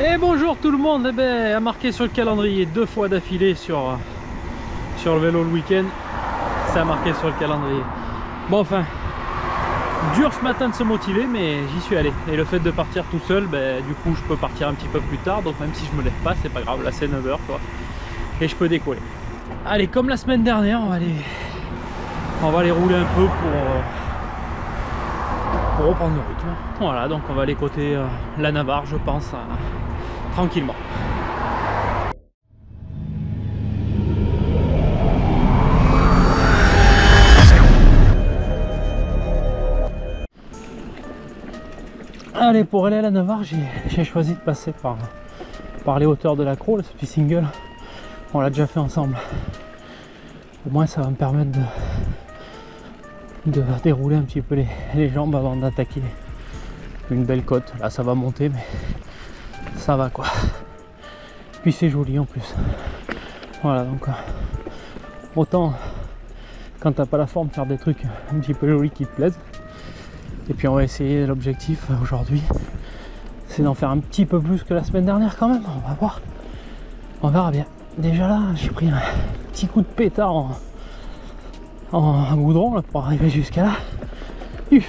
Et bonjour tout le monde, à marquer sur le calendrier 2 fois d'affilée sur le vélo le week-end, ça a marqué sur le calendrier. Bon enfin, dur ce matin de se motiver mais j'y suis allé. Et le fait de partir tout seul, du coup je peux partir un petit peu plus tard, donc même si je me lève pas, c'est pas grave, là c'est 9h quoi. Et je peux décoller. Allez, comme la semaine dernière, on va aller rouler un peu pour reprendre le rythme. Voilà, donc on va aller côté la Navarre je pense, tranquillement. Allez, pour aller à la Navarre, j'ai choisi de passer par les hauteurs de la Crau, ce petit single. On l'a déjà fait ensemble. Au moins ça va me permettre de dérouler un petit peu les jambes avant d'attaquer une belle côte. Là ça va monter mais ça va quoi. Puis c'est joli en plus. Voilà, donc autant quand t'as pas la forme faire des trucs un petit peu jolis qui te plaisent. Et puis on va essayer, l'objectif aujourd'hui c'est d'en faire un petit peu plus que la semaine dernière quand même, on va voir, on verra bien. Déjà là j'ai pris un petit coup de pétard en goudron là, pour arriver jusqu'à là. Uf.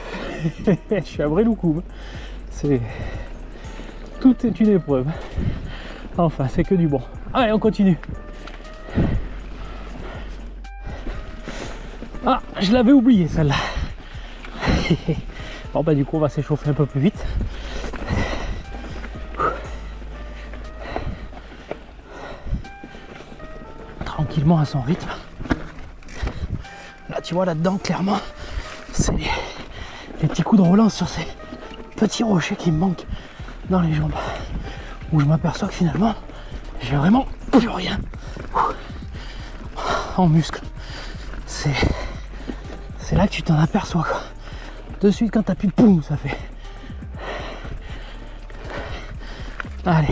Je suis à Bréloukoum, c'est tout est une épreuve, enfin c'est que du bon. Allez, on continue. Ah, je l'avais oublié celle-là. Bon du coup on va s'échauffer un peu plus vite. Tranquillement à son rythme. Là tu vois là-dedans clairement c'est les petits coups de relance sur ces petits rochers qui me manquent dans les jambes. Où je m'aperçois que finalement j'ai vraiment plus rien en muscle. C'est là que tu t'en aperçois quoi. De suite quand t'appuies, poum, ça fait. Allez,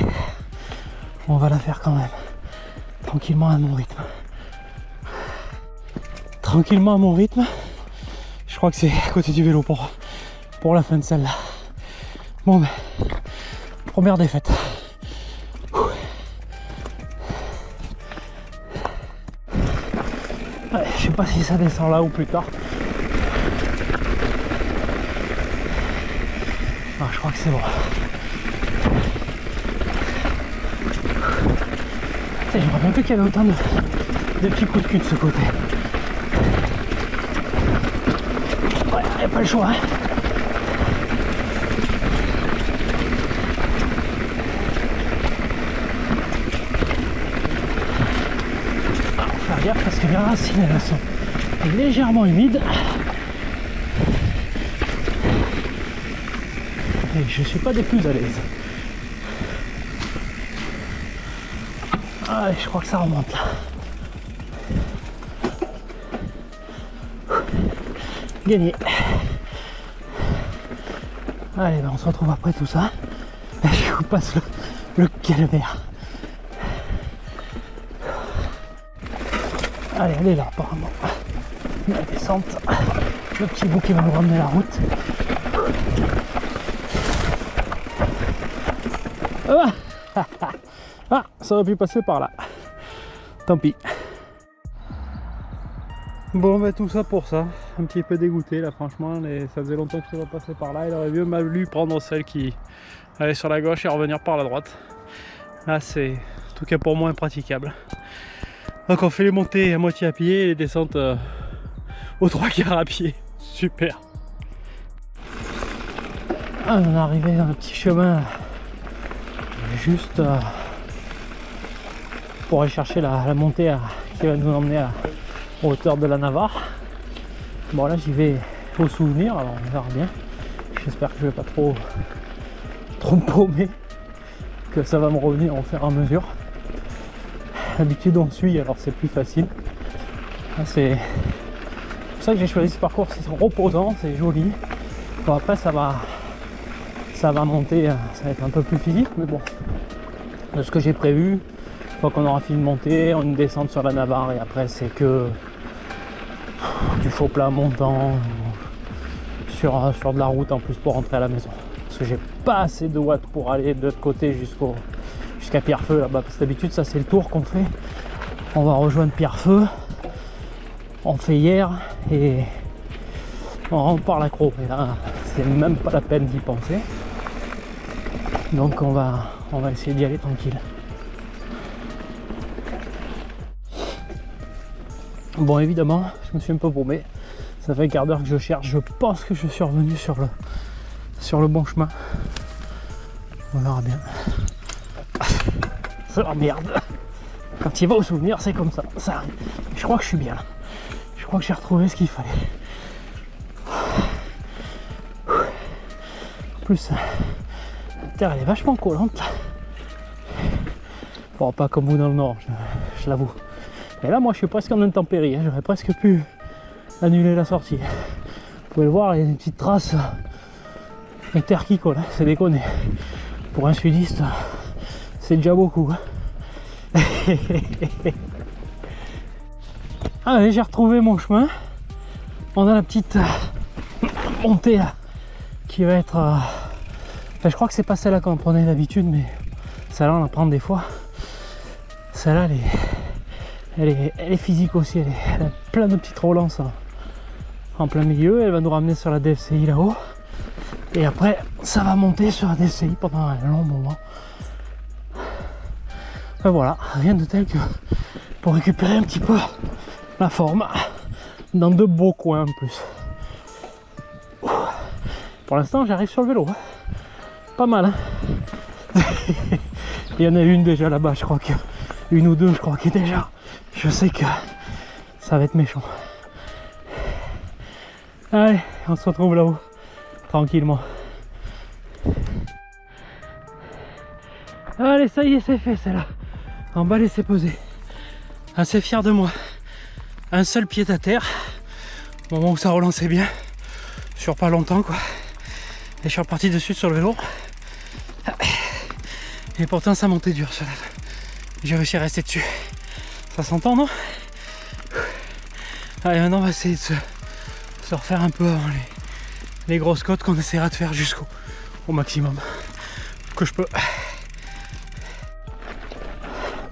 on va la faire quand même. Tranquillement à mon rythme. Tranquillement à mon rythme. Je crois que c'est à côté du vélo pour la fin de celle-là. Bon première défaite. Ouais, je sais pas si ça descend là ou plus tard. Ah, je crois que c'est bon. Je me rappelle plus qu'il y avait autant de petits coups de cul de ce côté. Ouais, il n'y a pas le choix. Hein. Alors, faut faire gaffe parce que les racines elles sont légèrement humides. Je suis pas des plus à l'aise. Allez, je crois que ça remonte là. Gagné. Allez, on se retrouve après tout ça. Je vous passe le calvaire. Allez, elle est là apparemment. La descente. Le petit bout qui va nous ramener la route. Ah, ça aurait pu passer par là. Tant pis. Bon tout ça pour ça. Un petit peu dégoûté là franchement. Ça faisait longtemps que je ne pas passé par là. Il aurait mieux valu prendre celle qui allait sur la gauche et revenir par la droite. Là c'est en tout cas pour moi impraticable. Donc on fait les montées à moitié à pied et les descentes aux 3/4 à pied. Super. Ah, on est arrivé dans le petit chemin. Juste pour aller chercher la montée qui va nous emmener aux hauteurs de la Navarre. Bon là j'y vais au souvenir, alors on verra bien. J'espère que je vais pas trop paumer, que ça va me revenir au fur et à mesure. D'habitude on suit alors c'est plus facile. C'est pour ça que j'ai choisi ce parcours, c'est reposant, c'est joli. Bon après ça va monter, ça va être un peu plus physique, mais bon, de ce que j'ai prévu, une fois qu'on aura fini de monter, on descend sur la Navarre et après c'est que du faux plat montant sur de la route en plus pour rentrer à la maison. parce que j'ai pas assez de watts pour aller de l'autre côté jusqu'à Pierrefeu là-bas, parce que d'habitude ça c'est le tour qu'on fait. On va rejoindre Pierrefeu, on fait hier et on rentre par l'accro, mais là c'est même pas la peine d'y penser. Donc on va essayer d'y aller tranquille. Bon, évidemment je me suis un peu paumé, ça fait un quart d'heure que je cherche, je pense que je suis revenu sur le bon chemin. On verra bien. C'est la merde. Quand il va au souvenir, c'est comme ça, ça arrive. Je crois que je suis bien là. Je crois que j'ai retrouvé ce qu'il fallait. En plus, la terre elle est vachement collante. Bon, pas comme vous dans le nord, je l'avoue. Mais là, moi je suis presque en intempérie, hein. J'aurais presque pu annuler la sortie. Vous pouvez le voir, il y a une petite trace de terre qui colle, hein. C'est déconné. Pour un sudiste, c'est déjà beaucoup, hein. Allez, j'ai retrouvé mon chemin. On a la petite montée là, qui va être... Enfin, je crois que c'est pas celle-là qu'on prenait d'habitude, mais celle-là on la prend des fois. Celle-là, elle est physique aussi, elle a plein de petites relances hein, en plein milieu. Elle va nous ramener sur la DFCI là-haut. Et après, ça va monter sur la DFCI pendant un long moment. Enfin voilà, rien de tel que pour récupérer un petit peu la forme dans de beaux coins en plus. Ouh. Pour l'instant, j'arrive sur le vélo. Hein. Pas mal. Hein. Il y en a une déjà là-bas, je crois que une ou deux, je crois que déjà. Je sais que ça va être méchant. Allez, on se retrouve là-haut, tranquillement. Allez, ça y est, c'est fait, celle-là. En bas, laissez peser. Assez fier de moi. Un seul pied à terre. Au moment où ça relançait bien. Sur pas longtemps, quoi. Et je suis reparti dessus sur le vélo. Et pourtant, ça montait dur, celle-là. J'ai réussi à rester dessus. Ça s'entend, non? Allez, maintenant, on va essayer de se refaire un peu avant les grosses côtes qu'on essaiera de faire au maximum que je peux.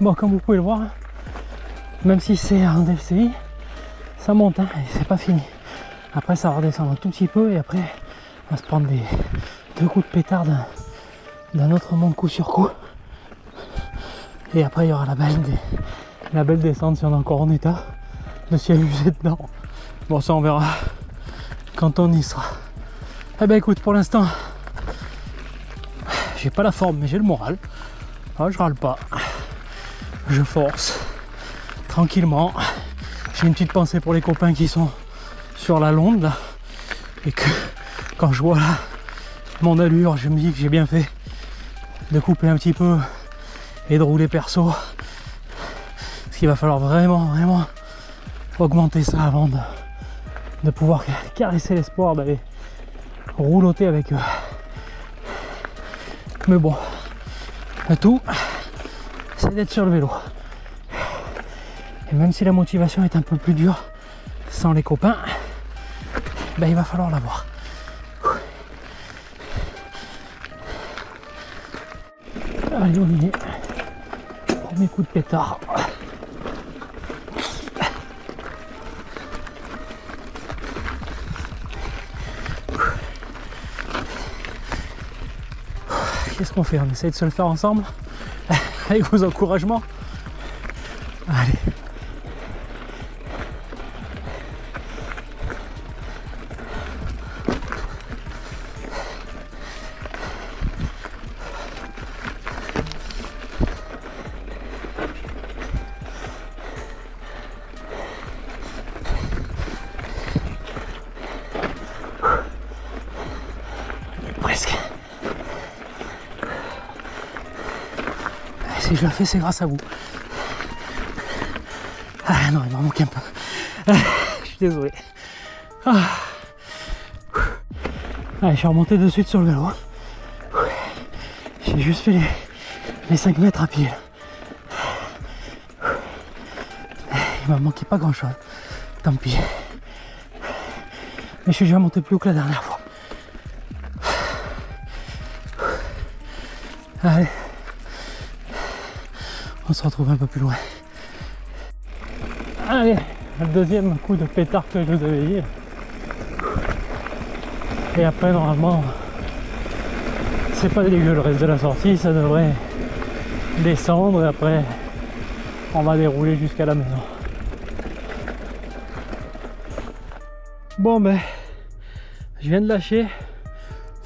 Bon, comme vous pouvez le voir, même si c'est un DFCI, ça monte hein, et c'est pas fini. Après ça va redescendre un tout petit peu et après on va se prendre des deux coups de pétard d'un autre monde coup sur coup. Et après il y aura la belle descente si on est encore en état de s'y amuser dedans. Bon, ça on verra quand on y sera. Eh ben écoute, pour l'instant j'ai pas la forme mais j'ai le moral. Ah, je râle pas. Je force tranquillement. J'ai une petite pensée pour les copains qui sont sur la londe là, et que quand je vois là, mon allure, je me dis que j'ai bien fait de couper un petit peu et de rouler perso, parce qu'il va falloir vraiment augmenter ça avant de pouvoir caresser l'espoir d'aller rouloter avec eux. Mais bon, à tout c'est d'être sur le vélo, et même si la motivation est un peu plus dure sans les copains, ben il va falloir l'avoir. Allez, on y est, premier coup de pétard. Qu'est-ce qu'on fait? On essaie de se le faire ensemble avec vos encouragements. Allez. Presque. Si je le fais, c'est grâce à vous. Ah non, il m'en manque un peu. Ah, je suis désolé. Ah. Allez, je suis remonté de suite sur le vélo. J'ai juste fait les 5 mètres à pied. Il m'a manqué pas grand chose. Tant pis. Mais je suis déjà monté plus haut que la dernière fois. Allez, on se retrouve un peu plus loin. Allez, le deuxième coup de pétard que je vous avais dit. Et après, normalement, c'est pas dégueu le reste de la sortie, ça devrait descendre et après on va dérouler jusqu'à la maison. Bon ben, je viens de lâcher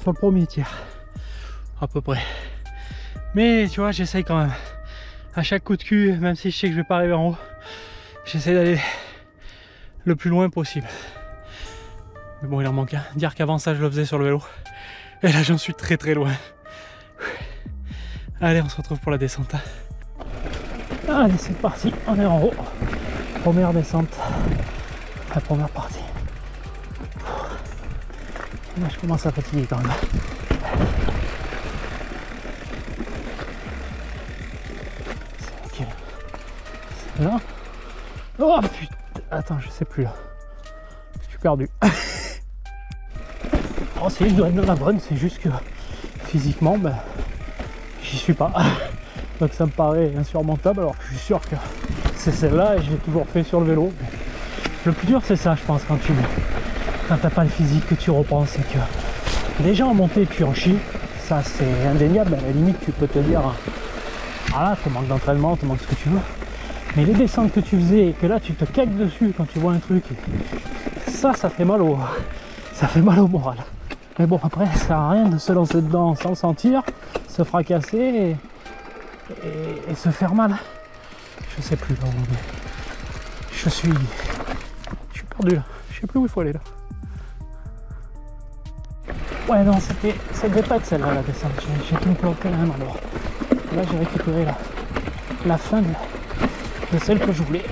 sur le premier tir, à peu près. Mais tu vois, j'essaye quand même. À chaque coup de cul, même si je sais que je vais pas arriver en haut, j'essaie d'aller le plus loin possible. Mais bon, il en manque un. Dire qu'avant ça, je le faisais sur le vélo. Et là, j'en suis très très loin. Allez, on se retrouve pour la descente. Allez, c'est parti. On est en haut. Première descente. La première partie. Là, je commence à fatiguer quand même. C'est ok. Là. Oh putain. Attends, je sais plus là. Je suis perdu. Oh, si je dois être dans la bonne, c'est juste que physiquement, ben, j'y suis pas. Donc ça me paraît insurmontable. Alors je suis sûr que c'est celle-là et je l'ai toujours fait sur le vélo. Mais le plus dur, c'est ça, je pense, quand t'as pas le physique que tu reprends, c'est que déjà en montée, tu en chies. Ça, c'est indéniable. À la limite, tu peux te dire, voilà, tu manques d'entraînement, tu manques ce que tu veux. Mais les descentes que tu faisais et que là, tu te cagnes dessus quand tu vois un truc, ça, ça fait mal au moral. Mais bon, après, ça sert à rien de se lancer dedans sans le sentir, se fracasser et se faire mal. Je sais plus là où on est. Je suis perdu là. Je sais plus où il faut aller là. Ouais, non, c'était pas de celle-là la descente. J'ai tout planqué à un endroit. Là, j'ai récupéré la fin de celle que je voulais.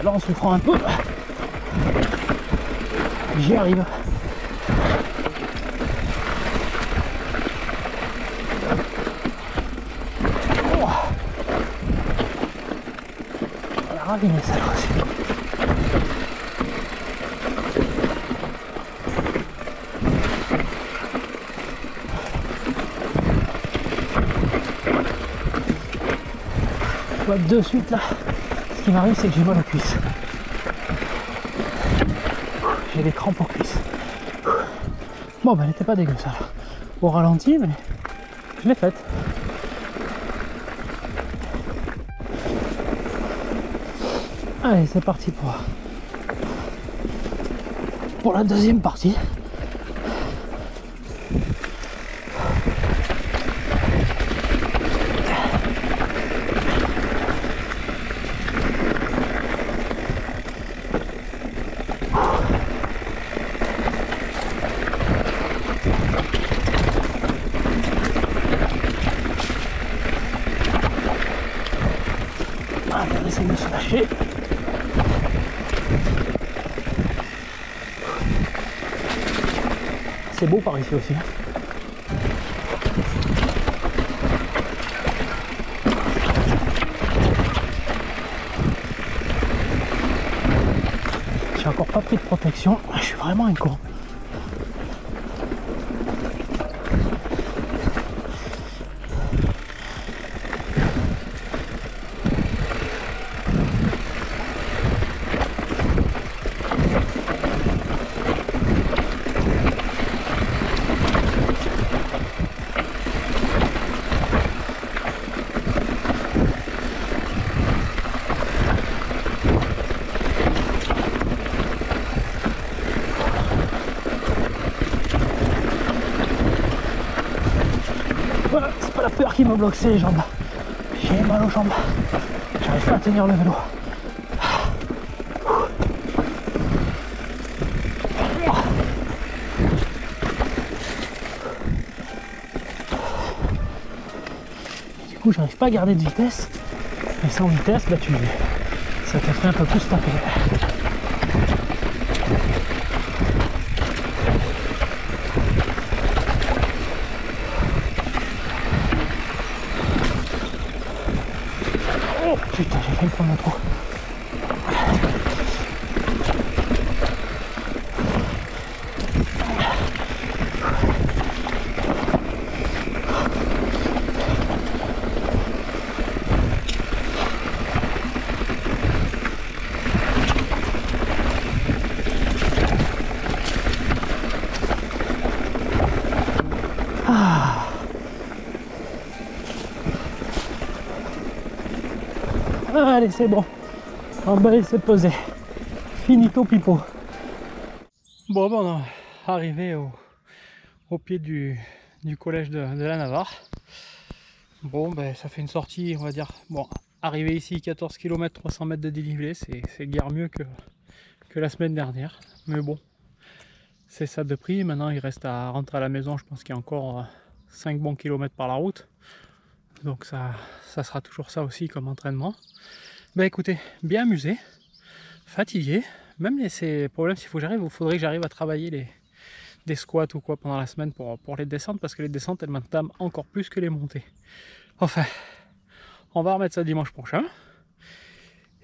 Alors en souffrant un peu, j'y arrive. Oh. Elle a raviné ça aussi. Je vois de suite là. Ce qui m'arrive, c'est que j'ai mal aux cuisses. J'ai des crampes aux cuisses. Bon, ben, elle n'était pas dégueu, ça. Là. Au ralenti, mais je l'ai faite. Allez, c'est parti pour la deuxième partie. C'est beau par ici aussi. J'ai encore pas pris de protection, je suis vraiment un con. Qui me bloque les jambes, j'ai mal aux jambes, j'arrive pas à tenir le vélo. Et du coup, j'arrive pas à garder de vitesse, et sans vitesse, bah, ça te fait un peu plus taper. Putain, j'ai failli prendre un trou. Ah. Allez, c'est bon. Emballé, c'est posé. Finito pipo. Bon, bon, on est arrivé au pied du collège de la Navarre. Bon, ben, ça fait une sortie, on va dire. Bon, arrivé ici, 14 km, 300 mètres de dénivelé, c'est guère mieux que la semaine dernière. Mais bon, c'est ça de prix. Maintenant, il reste à rentrer à la maison. Je pense qu'il y a encore 5 bons kilomètres par la route. Donc ça sera toujours ça aussi comme entraînement. Ben écoutez, bien amusé, fatigué, même ces problèmes, s'il faut que j'arrive, il faudrait que j'arrive à travailler des squats ou quoi pendant la semaine pour les descentes, parce que les descentes elles m'entament encore plus que les montées. Enfin, on va remettre ça dimanche prochain.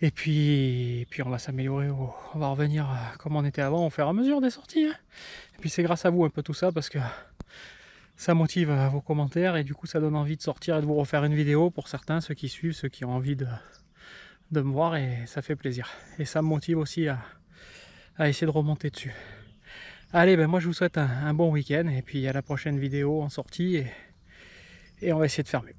Et puis on va s'améliorer, on va revenir comme on était avant, au fur et à mesure des sorties. Et puis c'est grâce à vous un peu tout ça, parce que ça motive vos commentaires et du coup ça donne envie de sortir et de vous refaire une vidéo pour certains, ceux qui suivent, ceux qui ont envie de me voir, et ça fait plaisir. Et ça me motive aussi à essayer de remonter dessus. Allez, ben moi je vous souhaite un bon week-end et puis à la prochaine vidéo en sortie et on va essayer de faire mieux.